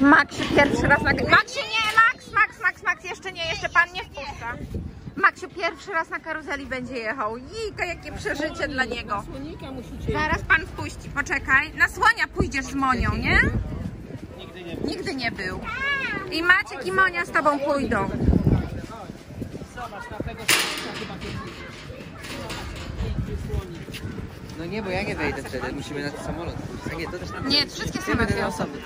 Maksiu pierwszy raz Maksiu nie, Max, jeszcze nie, jeszcze pan nie wpuszcza. Maksiu pierwszy raz na karuzeli będzie jechał. Jejka, jakie przeżycie dla niego. Zaraz pan wpuści, poczekaj. Na słonia pójdziesz z Monią, nie? Nigdy nie był. I Maciek i Monia z tobą pójdą. Zobacz, na tego chyba no nie, bo ja nie wejdę wtedy, musimy na ten samolot. A nie, to też na nie, wszystkie są na dwie osoby.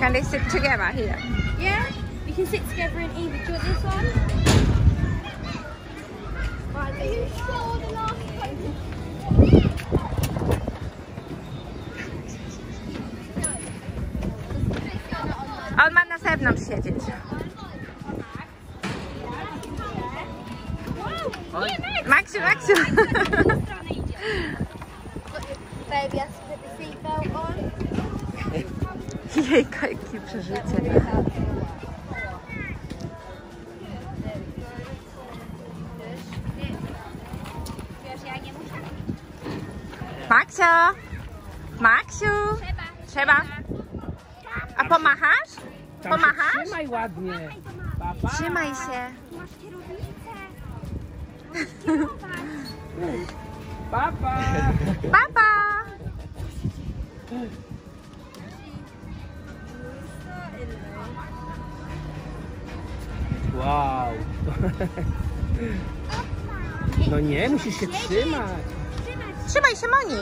Can they sit together here? Yeah, you can sit together and eat. Do you want this one? Are you sure the last one? On ma na zewnątrz siedzieć. Maksiu. Jejka, jakie przeżycie. Maksiu. Trzeba. A pomachasz? Pomachasz? Trzymaj ładnie. Trzymaj się. Masz kierownicę. Musisz kierować. Papa. Wow. No nie, musisz się trzymać. Trzymaj się, Moni.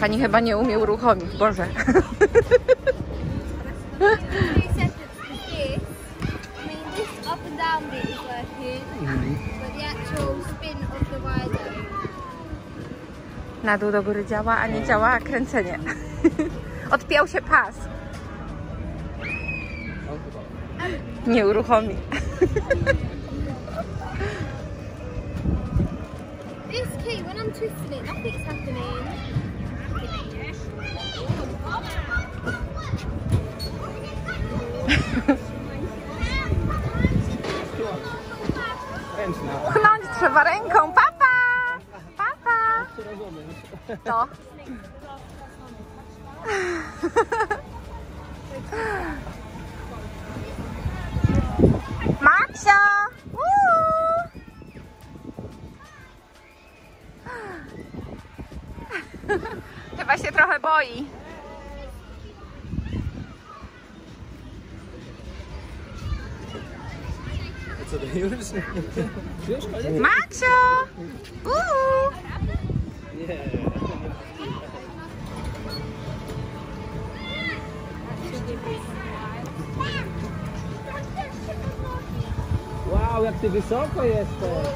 Pani chyba nie umie uruchomić, Boże. Na dół do góry działa, a nie działa kręcenie. Odpiął się pas. Nie uruchomi. Pchnąć trzeba ręką. Papa. To. Maksia. Chyba się trochę boi. Maksiu! Wow, jak ty wysoko jesteś!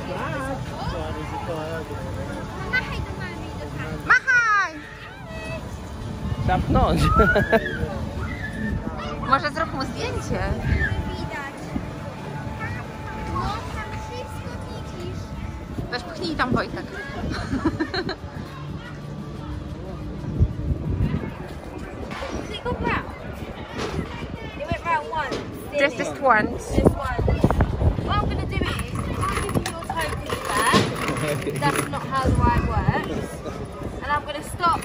Zapnąć. Może zrób mu zdjęcie. Weź pchnij tam, Wojtek. Just once. What I'm gonna do is, I'll give you your toe to do that. That's not how the ride works. And I'm gonna stop.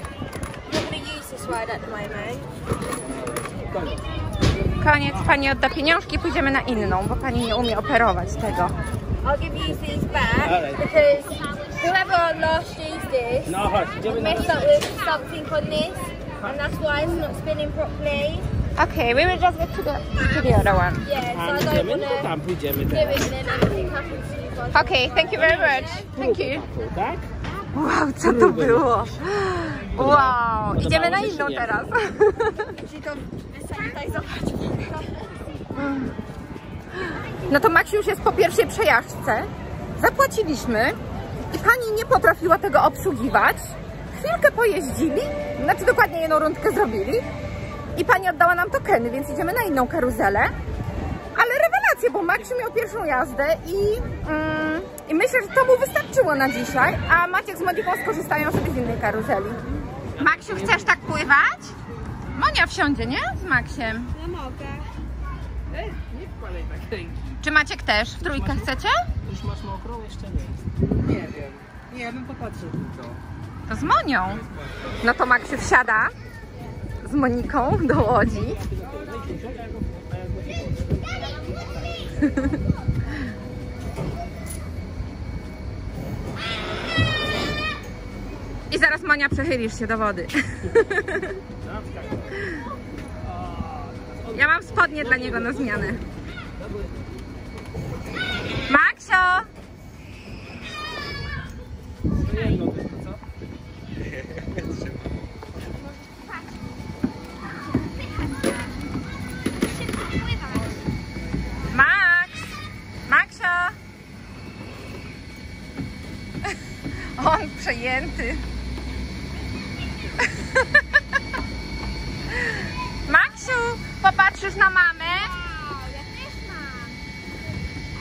Koniec, pani odda pieniążki, pójdziemy na inną, bo pani nie umie operować tego. I'll give you these back because whoever last used this messed up with something on this and that's why it's not spinning properly. Okay, we will just get to the other one. Yeah, so I don't want to do it and then anything happens to you guys. Okay, thank you very much. Thank you. Wow, co to było? Wow, idziemy na inną teraz. No to Maksiu już jest po pierwszej przejażdżce. Zapłaciliśmy i pani nie potrafiła tego obsługiwać. Chwilkę pojeździli, znaczy dokładnie jedną rundkę zrobili i pani oddała nam tokeny, więc idziemy na inną karuzelę. Ale rewelacja, bo Maksiu miał pierwszą jazdę i myślę, że to mu wystarczyło na dzisiaj, a Maciek z Moniką skorzystają sobie z innej karuzeli. Maksiu, chcesz tak pływać? Monia wsiądzie, nie? Z Maksiem. No mogę. Ej, nie wkładaj tak ręki. Czy Maciek też? W trójkę chcecie? Już masz mokrą? Jeszcze nie. Nie wiem. Nie, bym popatrzył to. To z Monią. No to Maksiu wsiada z Moniką do łodzi. I zaraz, Monia, przechylisz się do wody. Ja mam spodnie dla niego na zmianę. Maksio! Maksio! On przejęty. Maksiu, popatrzysz na mamę? Wow, ja też mam.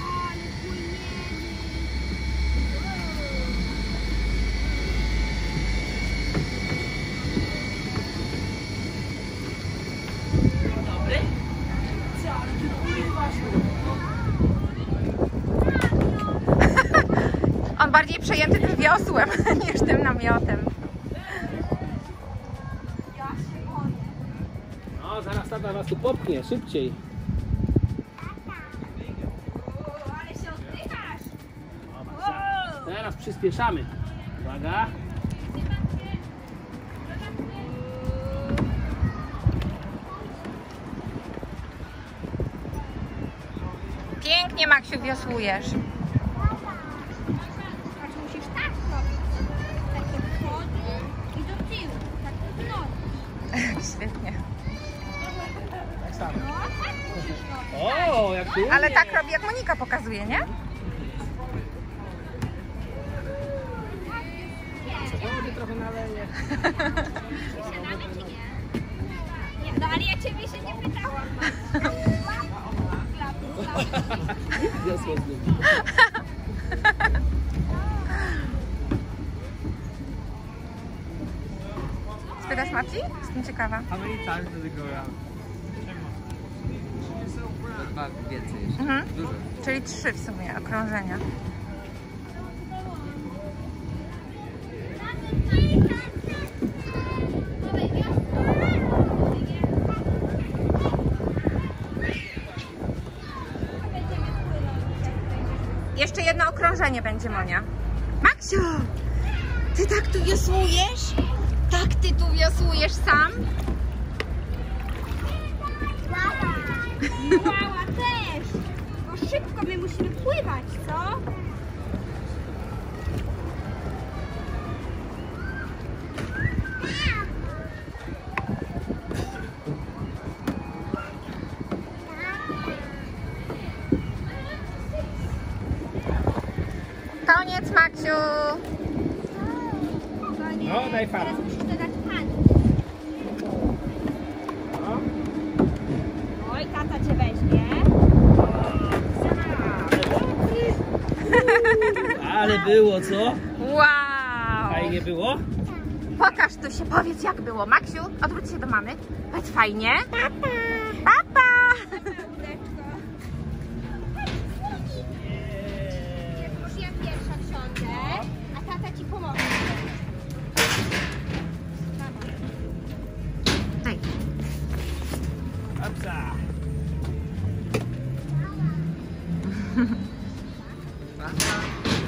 O, ale płyniemy. Dobry? Co, ale ty pływasz? On bardziej przejęty tym wiosłem niż tym namiotem. No, zaraz tata nas tu popchnie, szybciej. O, ale się oddychasz. Teraz przyspieszamy. Uwaga. Pięknie, Maksiu, wiosłujesz. Świetnie. Tak samo. O, jak tu? Ale tak robi, jak Monika pokazuje, nie? Przechodzi trochę na leje. Siadamy czy nie? No ale ja ciebie się nie pytałam. Spytasz Marci? Jestem ciekawa. Amerykańcy tego ja. Dwa więcej jeszcze. Mhm. Dużo. Czyli 3 w sumie okrążenia. Jeszcze jedno okrążenie będzie, Monia. Maksiu! Ty tak tu wiosłujesz? Tak ty tu wiosłujesz sam? Mała też! Bo szybko my musimy pływać, co? Koniec, Maksiu! No, daj pan. Oj, tata cię weźmie. Ale było, co? Wow! Fajnie było? Pokaż tu się, powiedz jak było. Maksiu, odwróć się do mamy. Powiedz fajnie. Papa! Papa! Już ja pierwsza wsiądę, a tata ci pomoże.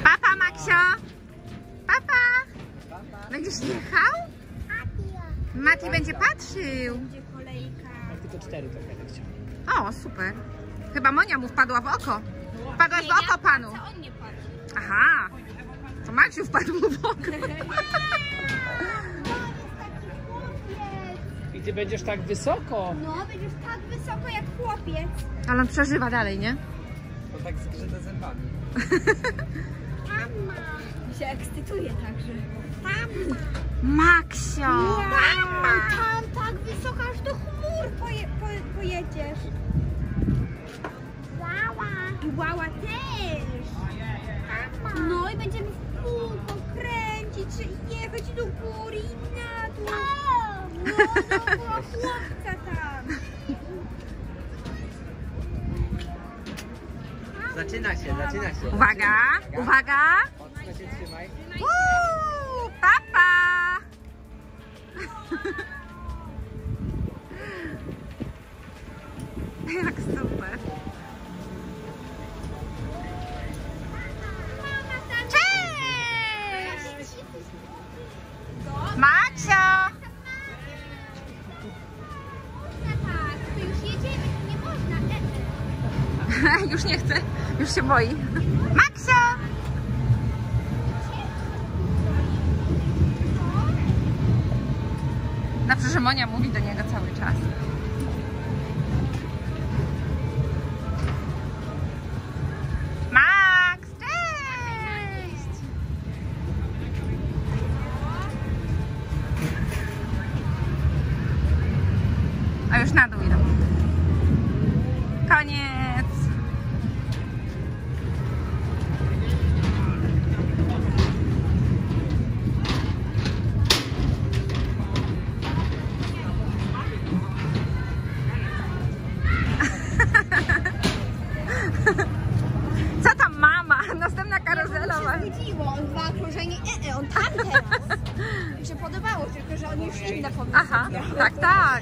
Papa, Maksio! Papa! Będziesz jechał? Mati będzie patrzył. Będzie kolejka. Tylko 4 to będę chciał. O, super. Chyba Monia mu wpadła w oko. Wpadłaś w oko panu. Aha. To Maksiu wpadł mu w oko. I ty będziesz tak wysoko. No, będziesz tak wysoko jak chłopiec. Ale on przeżywa dalej, nie? To tak zgrzyta zębami. Mama. Mi się ekscytuje także. Mama. Maksio. Ja, mama. Tam tak wysoko, aż do chmur pojedziesz. Wała. I wała też. Mama. No i będziemy w kółko kręcić, jechać do góry i na dół. Chłopca tam. Zaczyna się. Uwaga. Mocno się trzymaj. Papa. Jak super. Cześć! Maksio! Już jedziemy, nie można. Już nie chce, już się boi. Maksio! Znaczy, że Monia mówi do niego cały czas. A już na dół idą. Koniec. Co tam mama? Następna karuzela. Chodziło, on dwa okrążenie, on tam teraz. Mi się podobało, tylko że on już inne pomysły. Aha, tak.